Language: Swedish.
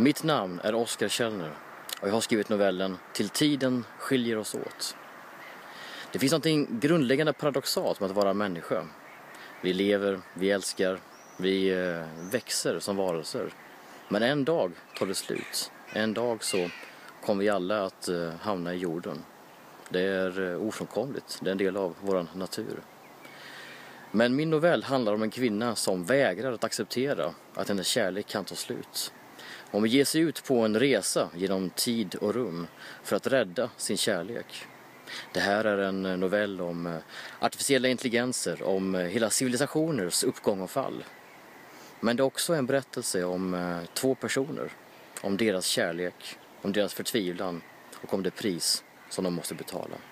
Mitt namn är Oskar Källner och jag har skrivit novellen Till tiden skiljer oss åt. Det finns något grundläggande paradoxalt med att vara människa. Vi lever, vi älskar, vi växer som varelser. Men en dag tar det slut. En dag så kommer vi alla att hamna i jorden. Det är ofrånkomligt, det är en del av vår natur. Men min novell handlar om en kvinna som vägrar att acceptera att hennes kärlek kan ta slut. Hon vill ge sig ut på en resa genom tid och rum för att rädda sin kärlek. Det här är en novell om artificiella intelligenser, om hela civilisationers uppgång och fall. Men det är också en berättelse om två personer, om deras kärlek, om deras förtvivlan och om det pris som de måste betala.